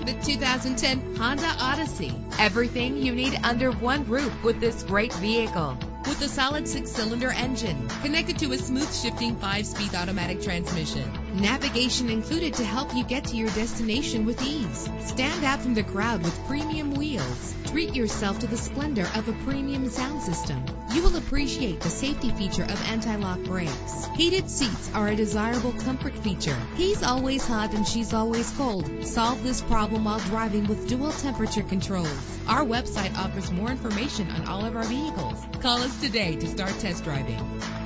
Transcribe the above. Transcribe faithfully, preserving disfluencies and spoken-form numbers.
Odyssey, the two thousand ten Honda Odyssey. Everything you need under one roof with this great vehicle. With a solid six-cylinder engine connected to a smooth shifting five-speed automatic transmission. Navigation included to help you get to your destination with ease. Stand out from the crowd with premium wheels. Treat yourself to the splendor of a premium sound system. You will appreciate the safety feature of anti-lock brakes. Heated seats are a desirable comfort feature. He's always hot and she's always cold. Solve this problem while driving with dual temperature controls. Our website offers more information on all of our vehicles. Call us today to start test driving.